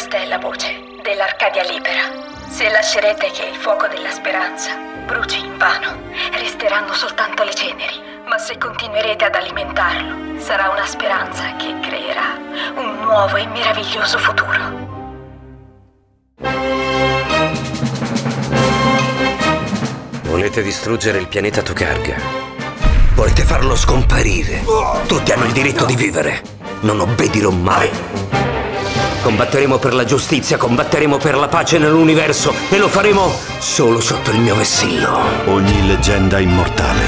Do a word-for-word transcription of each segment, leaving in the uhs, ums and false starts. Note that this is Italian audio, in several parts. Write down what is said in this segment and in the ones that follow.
Questa è la voce dell'Arcadia libera. Se lascerete che il fuoco della speranza bruci invano, resteranno soltanto le ceneri. Ma se continuerete ad alimentarlo, sarà una speranza che creerà un nuovo e meraviglioso futuro. Volete distruggere il pianeta Tokarga? Volete farlo scomparire? Tutti hanno il diritto di vivere. Non obbedirò mai. Combatteremo per la giustizia, combatteremo per la pace nell'universo e lo faremo solo sotto il mio vessillo. Ogni leggenda immortale.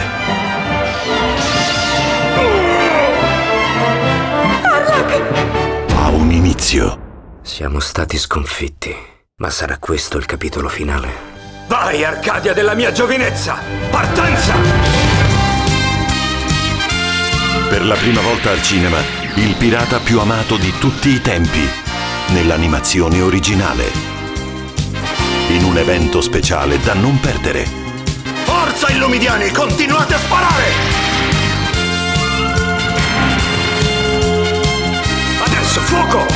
Ha un inizio. Siamo stati sconfitti, ma sarà questo il capitolo finale. Vai, Arcadia della mia giovinezza! Partenza! Per la prima volta al cinema, il pirata più amato di tutti i tempi, nell'animazione originale. In un evento speciale da non perdere. Forza, Illumidiani! Continuate a sparare! Adesso, fuoco!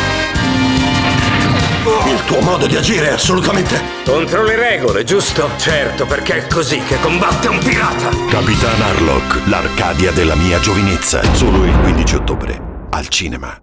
Il tuo modo di agire è assolutamente... contro le regole, giusto? Certo, perché è così che combatte un pirata! Capitan Harlock, l'Arcadia della mia giovinezza. Solo il quindici ottobre, al cinema.